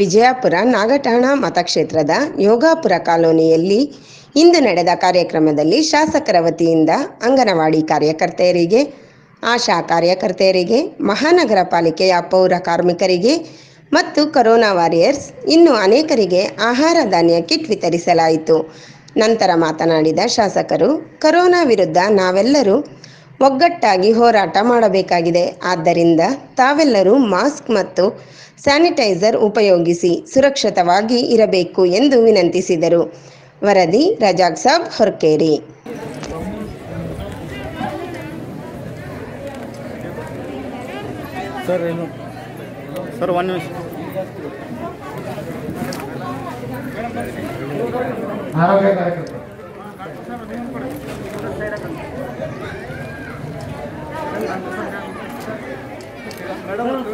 ವಿಜಯಪುರ ನಾಗಠಾಣ ಮತಕ್ಷೇತ್ರದ ಯೋಗಾಪುರ ಕಾಲೋನಿಯಲ್ಲಿ ಇಂದು ನಡೆದ ಕಾರ್ಯಕ್ರಮದಲ್ಲಿ ಶಾಸಕರ ವತಿಯಿಂದ ಅಂಗನವಾಡಿ ಕಾರ್ಯಕರ್ತೆಯರಿಗೆ, ಆಶಾ ಕಾರ್ಯಕರ್ತೆಯರಿಗೆ, ಮಹಾನಗರ ಪಾಲಿಕೆಯ ಪೌರ ಕಾರ್ಮಿಕರಿಗೆ ಮತ್ತು ಕೊರೋನಾ ವಾರಿಯರ್ಸ್ ಇನ್ನೂ ಅನೇಕರಿಗೆ ಆಹಾರ ಧಾನ್ಯ ಕಿಟ್ ವಿತರಿಸಲಾಯಿತು. ನಂತರ ಮಾತನಾಡಿದ ಶಾಸಕರು, ಕೊರೋನಾ ವಿರುದ್ಧ ನಾವೆಲ್ಲರೂ ಒಗ್ಗಟ್ಟಾಗಿ ಹೋರಾಟ ಮಾಡಬೇಕಾಗಿದೆ. ಆದ್ದರಿಂದ ತಾವೆಲ್ಲರೂ ಮಾಸ್ಕ್ ಮತ್ತು ಸ್ಯಾನಿಟೈಸರ್ ಉಪಯೋಗಿಸಿ ಸುರಕ್ಷಿತವಾಗಿ ಇರಬೇಕು ಎಂದು ವಿನಂತಿಸಿದರು. ವರದಿ ರಜಾಕ್ ಸಾಬ್, ಹೊರಕೇರಿ. ಕಾರ್ಯಕ್ರಮ ಏನು ದಯವಿಟ್ಟು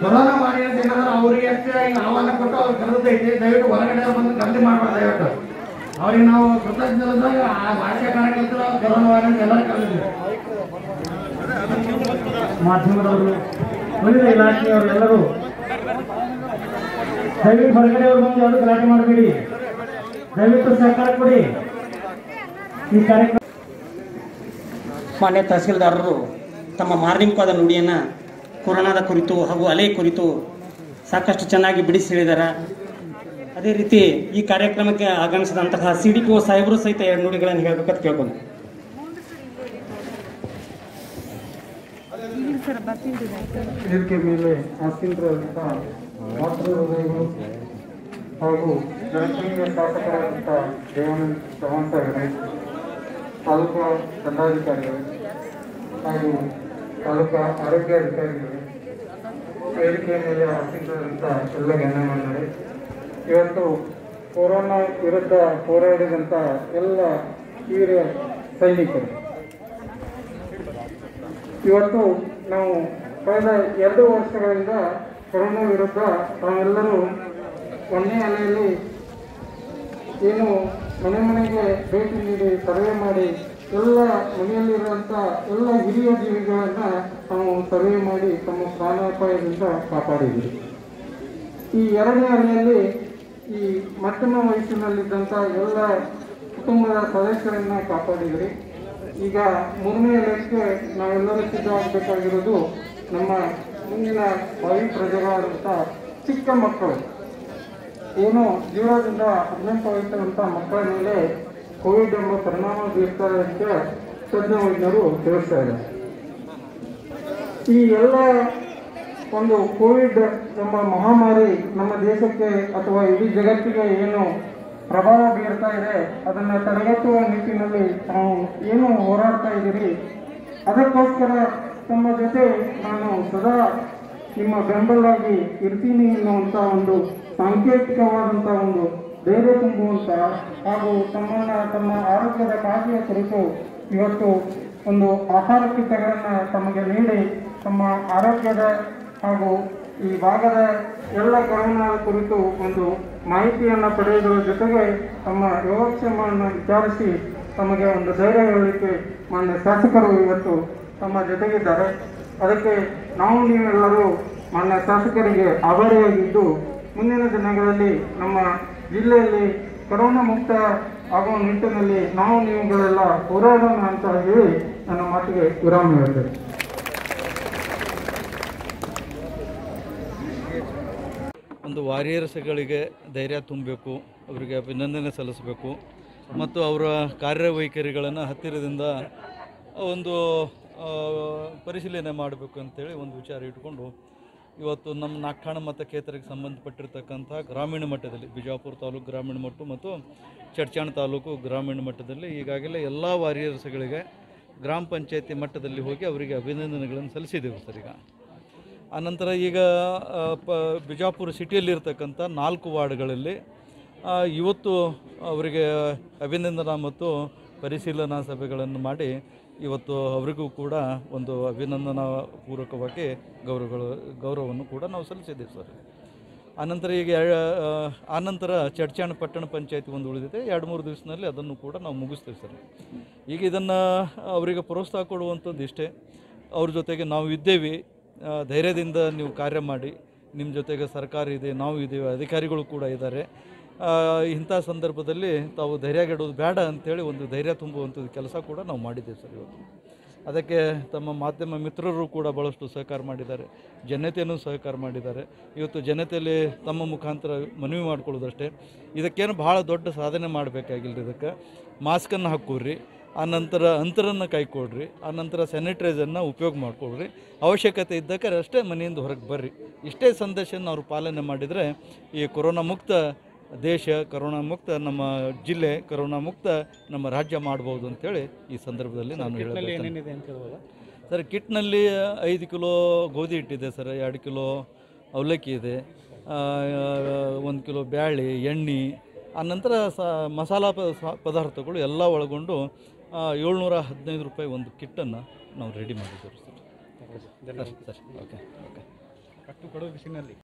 ಕೊರೋನಾ ವಾರಿಯರ್ಸ್ ಏನಾದ್ರೂ ಅವರಿಗೆ ಅಷ್ಟೇ ಆಹ್ವಾನ ಕೊಟ್ಟು ಅವ್ರು ಕರೆದೈತೆ. ದಯವಿಟ್ಟು ಹೊರಗಡೆ ಬಂದು ಖರೀದಿ ಮಾಡಬಾರ್ದು. ದಯವಿಟ್ಟು ಅವ್ರಿಗೆ ನಾವು ಕೃತಜ್ಞತೆ ರಾಜ್ಯ ಕಾರ್ಯಕರ್ತರು ಕೊರೋನಾ ವಾರಿಯರ್ಸ್ ಎಲ್ಲರೂ ಕರೆದಿದ್ದೀವಿ. ಮಾಧ್ಯಮದವರು, ವಿವಿಧ ಇಲಾಖೆಯವರೆಲ್ಲರೂ ದಯವಿಟ್ಟು ಹೊರಗಡೆ ಬಂದು ಯಾರು ಗಲಾಟೆ ಮಾಡಬೇಡಿ. ದಯವಿಟ್ಟು ಸಹಕಾರ ಕೊಡಿ. ಈ ಕಾರ್ಯಕ್ರಮ ಮಾನ್ಯ ತಹಸೀಲ್ದಾರರು ತಮ್ಮ ಮಾರ್ನಿಂಗ್ ಪಾದ ನುಡಿಯನ್ನು ಕೊರೋನಾದ ಕುರಿತು ಹಾಗೂ ಅಲೆ ಕುರಿತು ಸಾಕಷ್ಟು ಚೆನ್ನಾಗಿ ಬಿಡಿಸಿ ಹೇಳಿದ್ದಾರೆ. ಅದೇ ರೀತಿ ಈ ಕಾರ್ಯಕ್ರಮಕ್ಕೆ ಆಗಮಿಸಿದಂತಹ CDPO ಸಾಹೇಬರು ಸಹಿತ ಎರಡು ನುಡಿಗಳನ್ನು ಹೇಳಬೇಕಂತ ಕೇಳ್ಕೊಂಡು ಇದಕ್ಕೆ ಮೇಲೆ ಆಸೀನರಾದಂಥ ಮಾತೃಹೃದಯಗಳು ಹಾಗೂ ಜನಪ್ರಿಯ ಶಾಸಕರಾದಂಥ ದೇವಾನಂದ ಚವಾಣ್ ಸಾಹೇಬರೇ, ತಾಲೂಕಾ ದಂಡಾಧಿಕಾರಿಗಳು ಹಾಗೂ ತಾಲೂಕಾ ಆರೋಗ್ಯಾಧಿಕಾರಿಗಳು, ವೇದಿಕೆಯ ಮೇಲೆ ಆಸೀನರಾದಂಥ ಎಲ್ಲ ಗಣ್ಯಮಾನ್ಯರೇ, ಇವತ್ತು ಕೊರೋನಾ ವಿರುದ್ಧ ಹೋರಾಡಿದಂಥ ಎಲ್ಲ ಹಿರಿಯ ಸೈನಿಕರು, ಇವತ್ತು ನಾವು ಕಳೆದ 2 ವರ್ಷಗಳಿಂದ ಕೊರೋನಾ ವಿರುದ್ಧ ನಾವೆಲ್ಲರೂ ಒಂದೇ ಅಲೆಯಲ್ಲಿ ಏನು ಮನೆ ಮನೆಗೆ ಭೇಟಿ ನೀಡಿ ಸರ್ವೆ ಮಾಡಿ ಎಲ್ಲ ಮನೆಯಲ್ಲಿರುವಂಥ ಎಲ್ಲ ಹಿರಿಯ ಜೀವಿಗಳನ್ನು ನಾವು ಸರ್ವೆ ಮಾಡಿ ತಮ್ಮ ಪ್ರಾಣಾಪಾಯದಿಂದ ಕಾಪಾಡಿದ್ದೀವಿ. ಈ 2ನೇ ಅಲೆಯಲ್ಲಿ ಈ ಮಧ್ಯಮ ವಯಸ್ಸಿನಲ್ಲಿದ್ದಂಥ ಎಲ್ಲ ಕುಟುಂಬದ ಸದಸ್ಯರನ್ನು ಕಾಪಾಡಿದ್ರಿ. ಈಗ 3ನೇ ಅಲೆಗೆ ನಾವೆಲ್ಲರೂ ಸಿದ್ಧವಾಗಬೇಕಾಗಿರೋದು ನಮ್ಮ ಮುಂದಿನ ಭಾವಿ ಪ್ರಜೆಗಳಾದಂಥ ಚಿಕ್ಕ ಮಕ್ಕಳು, ಏನು 0ರಿಂದ 18 ವಯಸ್ಸಿನಂಥ ಮಕ್ಕಳ ಮೇಲೆ ಕೋವಿಡ್ ಎಂಬ ಪರಿಣಾಮ ಬೀರ್ತಾ ಇದೆ ಅಂತ ತಜ್ಞ ವೈದ್ಯರು ತಿಳಿಸ್ತಾ ಇದ್ದಾರೆ. ಈ ಎಲ್ಲ ಒಂದು ಕೋವಿಡ್ ಎಂಬ ಮಹಾಮಾರಿ ನಮ್ಮ ದೇಶಕ್ಕೆ ಅಥವಾ ಇಡೀ ಜಗತ್ತಿಗೆ ಏನು ಪ್ರಭಾವ ಬೀರ್ತಾ ಇದೆ ಅದನ್ನು ತಡೆಗಟ್ಟುವ ನಿಟ್ಟಿನಲ್ಲಿ ನಾವು ಏನು ಹೋರಾಡ್ತಾ ಇದ್ದೀರಿ, ಅದಕ್ಕೋಸ್ಕರ ನಮ್ಮ ಜೊತೆ ನಾನು ಸದಾ ನಿಮ್ಮ ಬೆಂಬಲವಾಗಿ ಇರ್ತೀನಿ ಎನ್ನುವಂಥ ಒಂದು ಸಾಂಕೇತಿಕವಾದಂಥ ಒಂದು ಧೈರ್ಯ ತುಂಬುವಂಥ ಹಾಗೂ ತಮ್ಮ ಆರೋಗ್ಯದ ಕಾಳಜಿಯ ಕುರಿತು ಇವತ್ತು ಒಂದು ಆಹಾರ ಕಿಟ್ಗಳನ್ನು ತಮಗೆ ನೀಡಿ ತಮ್ಮ ಆರೋಗ್ಯದ ಹಾಗೂ ಈ ಭಾಗದ ಎಲ್ಲ ಕೊರೋನಾ ಕುರಿತು ಒಂದು ಮಾಹಿತಿಯನ್ನು ಪಡೆಯುವುದರ ಜೊತೆಗೆ ತಮ್ಮ ಯೋಗಕ್ಷೇಮವನ್ನು ವಿಚಾರಿಸಿ ತಮಗೆ ಒಂದು ಧೈರ್ಯ ಹೇಳಲಿಕ್ಕೆ ಮಾನ್ಯ ಶಾಸಕರು ಇವತ್ತು ತಮ್ಮ ಜೊತೆಗಿದ್ದಾರೆ. ಅದಕ್ಕೆ ನಾವು ನೀವೆಲ್ಲರೂ ಮಾನ್ಯ ಶಾಸಕರಿಗೆ ಆಭಾರಿಯಾಗಿದ್ದು ಮುಂದಿನ ದಿನಗಳಲ್ಲಿ ನಮ್ಮ ಜಿಲ್ಲೆಯಲ್ಲಿ ಕೊರೋನಾ ಮುಕ್ತ ಆಗುವ ನಿಟ್ಟಿನಲ್ಲಿ ನಾವು ನೀವುಗಳೆಲ್ಲ ಹೋರಾಡೋಣ ಅಂತ ಹೇಳಿ ನನ್ನ ಮಾತಿಗೆ ವಿರಾಮ ನೀಡುತ್ತೇನೆ. ಒಂದು ವಾರಿಯರ್ಸ್ಗಳಿಗೆ ಧೈರ್ಯ ತುಂಬಬೇಕು, ಅವರಿಗೆ ಅಭಿನಂದನೆ ಸಲ್ಲಿಸಬೇಕು ಮತ್ತು ಅವರ ಕಾರ್ಯವೈಖರಿಗಳನ್ನು ಹತ್ತಿರದಿಂದ ಒಂದು ಪರಿಶೀಲನೆ ಮಾಡಬೇಕು ಅಂತೇಳಿ ಒಂದು ವಿಚಾರ ಇಟ್ಕೊಂಡು ಇವತ್ತು ನಮ್ಮ ನಾಗಠಾಣ ಮತಕ್ಷೇತ್ರಕ್ಕೆ ಸಂಬಂಧಪಟ್ಟಿರ್ತಕ್ಕಂಥ ಗ್ರಾಮೀಣ ಮಟ್ಟದಲ್ಲಿ ವಿಜಯಪುರ ತಾಲೂಕು ಗ್ರಾಮೀಣ ಮಟ್ಟ ಮತ್ತು ಚಡ್ಚಾಣ ತಾಲೂಕು ಗ್ರಾಮೀಣ ಮಟ್ಟದಲ್ಲಿ ಈಗಾಗಲೇ ಎಲ್ಲ ವಾರಿಯರ್ಸ್ಗಳಿಗೆ ಗ್ರಾಮ ಪಂಚಾಯತಿ ಮಟ್ಟದಲ್ಲಿ ಹೋಗಿ ಅವರಿಗೆ ಅಭಿನಂದನೆಗಳನ್ನು ಸಲ್ಲಿಸಿದ್ದೇವೆ ಸರ್. ಈಗ ಆನಂತರ ಈಗ ಬಿಜಾಪುರ ಸಿಟಿಯಲ್ಲಿರ್ತಕ್ಕಂಥ 4 ವಾರ್ಡ್ಗಳಲ್ಲಿ ಇವತ್ತು ಅವರಿಗೆ ಅಭಿನಂದನಾ ಮತ್ತು ಪರಿಶೀಲನಾ ಸಭೆಗಳನ್ನು ಮಾಡಿ ಇವತ್ತು ಅವರಿಗೂ ಕೂಡ ಒಂದು ಅಭಿನಂದನಾ ಪೂರ್ವಕವಾಗಿ ಗೌರವವನ್ನು ಕೂಡ ನಾವು ಸಲ್ಲಿಸಿದ್ದೇವೆ ಸರ್. ಆನಂತರ ಈಗ ಆನಂತರ ಚಡ್ಚಾಣ ಪಟ್ಟಣ ಪಂಚಾಯತಿ ಒಂದು ಉಳಿದಿದೆ, 2-3 ದಿವಸದಲ್ಲಿ ಅದನ್ನು ಕೂಡ ನಾವು ಮುಗಿಸ್ತೇವೆ ಸರ್. ಈಗ ಇದನ್ನು ಅವರಿಗೆ ಪ್ರೋತ್ಸಾಹ ಕೊಡುವಂಥದ್ದು ಇಷ್ಟೇ, ಅವ್ರ ಜೊತೆಗೆ ನಾವು ಇದ್ದೇವೆ, ಧೈರ್ಯದಿಂದ ನೀವು ಕಾರ್ಯ ಮಾಡಿ, ನಿಮ್ಮ ಜೊತೆಗೆ ಸರ್ಕಾರ ಇದೆ, ನಾವು ಇದ್ದೀವಿ, ಅಧಿಕಾರಿಗಳು ಕೂಡ ಇದ್ದಾರೆ, ಇಂಥ ಸಂದರ್ಭದಲ್ಲಿ ತಾವು ಧೈರ್ಯಗೆಡೋದು ಬೇಡ ಅಂಥೇಳಿ ಒಂದು ಧೈರ್ಯ ತುಂಬುವಂಥದ್ದು ಕೆಲಸ ಕೂಡ ನಾವು ಮಾಡಿದ್ದೇವೆ ಸರ್. ಇವತ್ತು ಅದಕ್ಕೆ ತಮ್ಮ ಮಾಧ್ಯಮ ಮಿತ್ರರು ಕೂಡ ಭಾಳಷ್ಟು ಸಹಕಾರ ಮಾಡಿದ್ದಾರೆ, ಜನತೆಯನ್ನು ಸಹಕಾರ ಮಾಡಿದ್ದಾರೆ. ಇವತ್ತು ಜನತೆಯಲ್ಲಿ ತಮ್ಮ ಮುಖಾಂತರ ಮನವಿ ಮಾಡ್ಕೊಳ್ಳೋದಷ್ಟೇ, ಇದಕ್ಕೇನು ಭಾಳ ದೊಡ್ಡ ಸಾಧನೆ ಮಾಡಬೇಕಾಗಿಲ್ಲ. ಇದಕ್ಕೆ ಮಾಸ್ಕನ್ನು ಹಾಕೋರಿ, ಆನಂತರ ಅಂತರನ್ನು ಕಾಯ್ಕೊಳ್ರಿ, ಆನಂತರ ಸ್ಯಾನಿಟೈಸರ್ನ ಉಪಯೋಗ ಮಾಡಿಕೊಳ್ಳ್ರಿ, ಅವಶ್ಯಕತೆ ಇದ್ದಕ್ಕೆ ಅಷ್ಟೇ ಮನೆಯಿಂದ ಹೊರಗೆ ಬರ್ರಿ. ಇಷ್ಟೇ ಸಂದೇಶನ ಅವರು ಪಾಲನೆ ಮಾಡಿದರೆ ಈ ಕೊರೋನಾ ಮುಕ್ತ ದೇಶ, ಕೊರೋನಾ ಮುಕ್ತ ನಮ್ಮ ಜಿಲ್ಲೆ, ಕೊರೋನಾ ಮುಕ್ತ ನಮ್ಮ ರಾಜ್ಯ ಮಾಡ್ಬೋದು ಅಂತೇಳಿ ಈ ಸಂದರ್ಭದಲ್ಲಿ ನಾನು ಹೇಳ್ಬೋದು ಸರ್. ಕಿಟ್ನಲ್ಲಿ 5 ಕಿಲೋ ಗೋಧಿ ಹಿಟ್ಟಿದೆ ಸರ್, 2 ಕಿಲೋ ಅವಲಕ್ಕಿ ಇದೆ, 1 ಕಿಲೋ ಬ್ಯಾಳೆ, ಎಣ್ಣೆ, ಆನಂತರ ಮಸಾಲ ಪದಾರ್ಥಗಳು ಎಲ್ಲ ಒಳಗೊಂಡು 715 ರೂಪಾಯಿ ಒಂದು ಕಿಟ್ಟನ್ನು ನಾವು ರೆಡಿ ಮಾಡಿದ್ದೇವೆ ಸರ್. Okay okay. ಕಟ್ಟು ಕಡು ಬಿಸಿನಲ್ಲಿ